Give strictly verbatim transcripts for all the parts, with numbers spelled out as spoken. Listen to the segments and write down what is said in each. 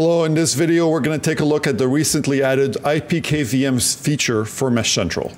Hello, in this video we're going to take a look at the recently added I P K V M feature for MeshCentral.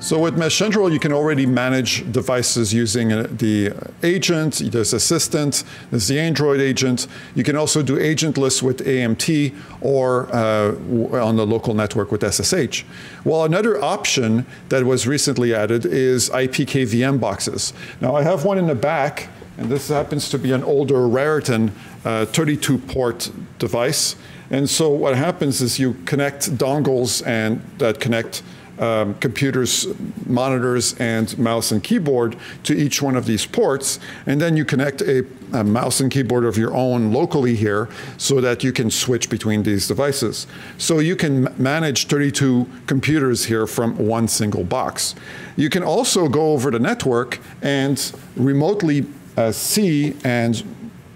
So with MeshCentral, you can already manage devices using the agent. There's Assistant, there's the Android agent. You can also do agentless with A M T or uh, on the local network with S S H. Well, another option that was recently added is I P K V M boxes. Now I have one in the back, and this happens to be an older Raritan thirty-two port uh, device. And so what happens is you connect dongles and that connect Um, computers, monitors, and mouse and keyboard to each one of these ports, and then you connect a, a mouse and keyboard of your own locally here so that you can switch between these devices. So you can manage thirty-two computers here from one single box. You can also go over the network and remotely uh, see and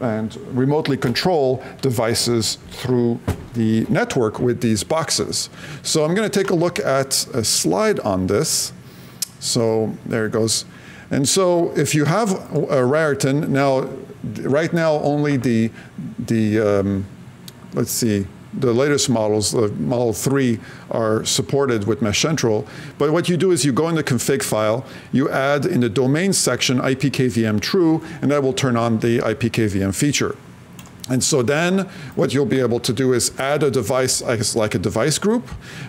and remotely control devices through the network with these boxes. So I'm going to take a look at a slide on this. So there it goes. And so if you have a Raritan, now, right now only the, the um, let's see, the latest models, the Model three, are supported with MeshCentral. But what you do is you go in the config file, you add in the domain section I P K V M true, and that will turn on the I P K V M feature. And so then what you'll be able to do is add a device as like a device group.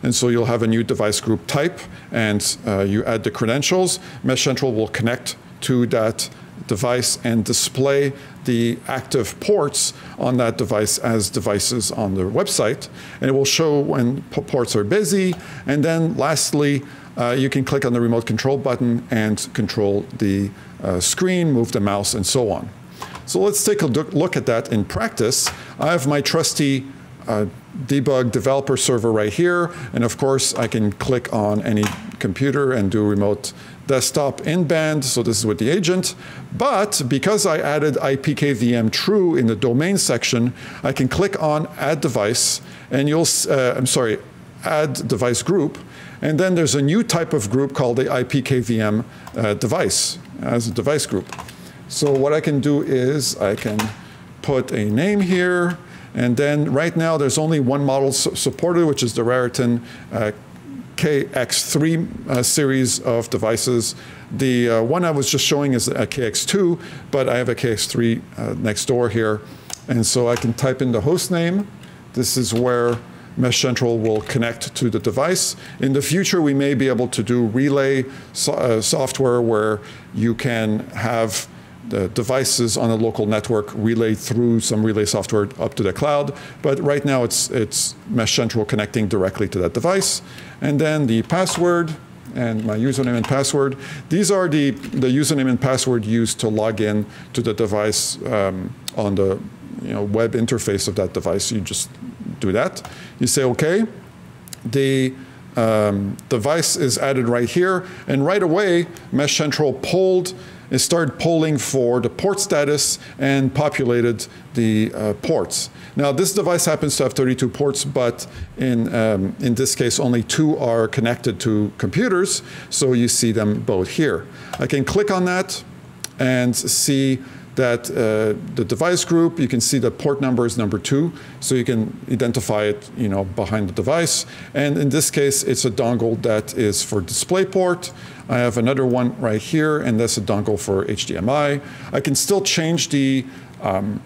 And so you'll have a new device group type, and uh, you add the credentials. MeshCentral will connect to that device and display the active ports on that device as devices on the website. And it will show when ports are busy. And then lastly, uh, you can click on the remote control button and control the uh, screen, move the mouse, and so on. So let's take a look at that in practice. I have my trusty uh, debug developer server right here. And of course, I can click on any computer and do remote desktop in-band, so this is with the agent. But because I added I P K V M true in the domain section, I can click on add device, and you'll, uh, I'm sorry, add device group. And then there's a new type of group called the I P K V M uh, device, as a device group. So what I can do is I can put a name here, and then right now there's only one model su supported, which is the Raritan uh, K X three uh, series of devices. The uh, one I was just showing is a K X two, but I have a K X three uh, next door here. And so I can type in the host name. This is where MeshCentral will connect to the device. In the future, we may be able to do relay so uh, software where you can have the devices on a local network relay through some relay software up to the cloud. But right now it's, it's MeshCentral connecting directly to that device. And then the password and my username and password. These are the, the username and password used to log in to the device um, on the you know, web interface of that device. You just do that. You say okay. The um, device is added right here. And right away, MeshCentral pulled It started polling for the port status and populated the uh, ports. Now this device happens to have thirty-two ports, but in, um, in this case only two are connected to computers, so you see them both here. I can click on that and see that uh, the device group, you can see the port number is number two, so you can identify it you know, behind the device. And in this case, it's a dongle that is for DisplayPort. I have another one right here, and that's a dongle for H D M I. I can still change the, um,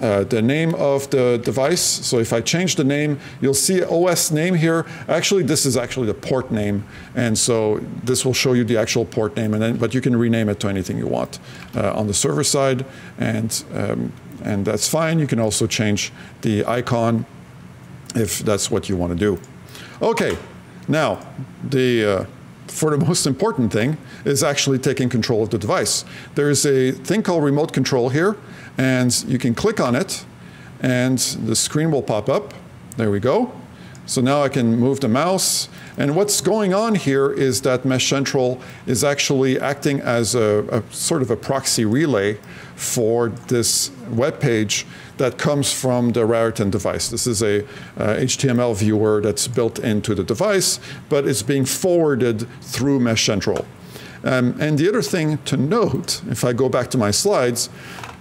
uh, the name of the device. So if I change the name, you'll see O S name here. Actually, this is actually the port name, and so this will show you the actual port name, and then, but you can rename it to anything you want uh, on the server side, and, um, and that's fine. You can also change the icon if that's what you want to do. Okay, now the uh, for the most important thing is actually taking control of the device. There is a thing called remote control here, and you can click on it and the screen will pop up. There we go. So now I can move the mouse. And what's going on here is that MeshCentral is actually acting as a, a sort of a proxy relay for this web page that comes from the Raritan device. This is a uh, H T M L viewer that's built into the device, but it's being forwarded through MeshCentral. Um, and the other thing to note, if I go back to my slides,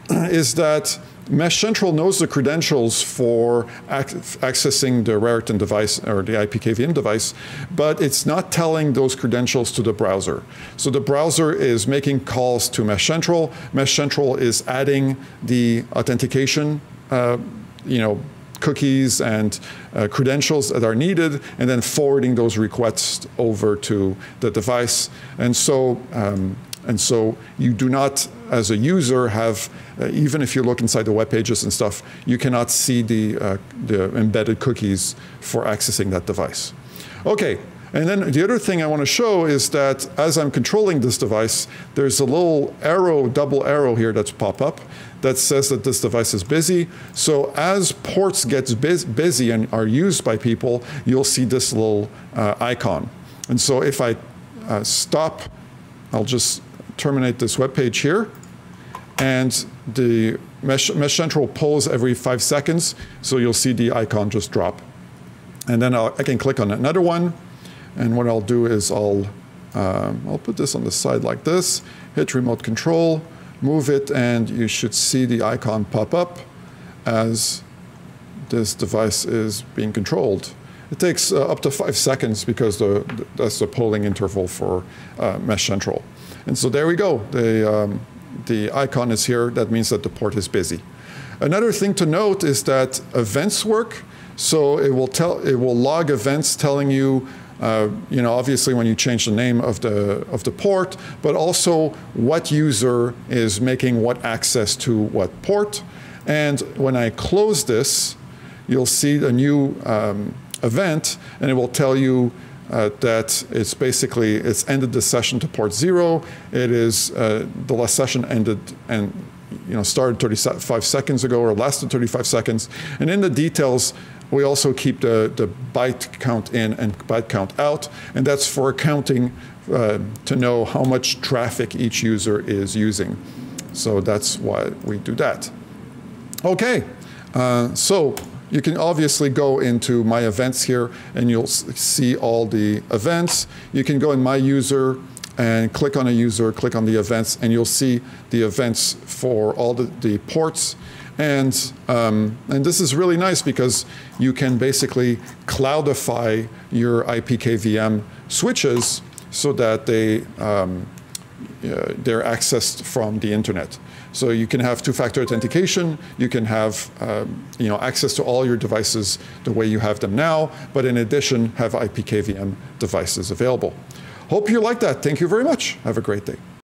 is that MeshCentral knows the credentials for ac accessing the Raritan device or the I P K V M device, but it's not telling those credentials to the browser. So the browser is making calls to MeshCentral. MeshCentral is adding the authentication, uh, you know, cookies and uh, credentials that are needed, and then forwarding those requests over to the device. And so, um, and so you do not, as a user, have, uh, even if you look inside the web pages and stuff, you cannot see the, uh, the embedded cookies for accessing that device. Okay, and then the other thing I want to show is that as I'm controlling this device, there's a little arrow, double arrow here that's pop up that says that this device is busy. So as ports gets bu- busy and are used by people, you'll see this little uh, icon. And so if I uh, stop, I'll just terminate this web page here, and the Mesh, MeshCentral polls every five seconds, so you'll see the icon just drop. And then I'll, I can click on another one, and what I'll do is I'll, um, I'll put this on the side like this, hit remote control, move it, and you should see the icon pop up as this device is being controlled. It takes uh, up to five seconds because the, the, that's the polling interval for uh, MeshCentral. And so there we go. The, um, the icon is here. That means that the port is busy. Another thing to note is that events work. So it will tell, it will log events telling you, uh, you know, obviously when you change the name of the of the port, but also what user is making what access to what port. And when I close this, you'll see a new um, event, and it will tell you. Uh, that it's basically, it's ended the session to port zero. It is, uh, the last session ended and, you know, started thirty-five seconds ago or lasted thirty-five seconds. And in the details, we also keep the, the byte count in and byte count out. And that's for accounting uh, to know how much traffic each user is using. So that's why we do that. Okay, uh, so. You can obviously go into My Events here, and you'll see all the events. You can go in My User and click on a user, click on the events, and you'll see the events for all the, the ports. And, um, and this is really nice because you can basically cloudify your I P K V M switches so that they, um, uh, they're accessed from the internet. So you can have two-factor authentication, you can have um, you know, access to all your devices the way you have them now, but in addition, have I P K V M devices available. Hope you like that. Thank you very much. Have a great day.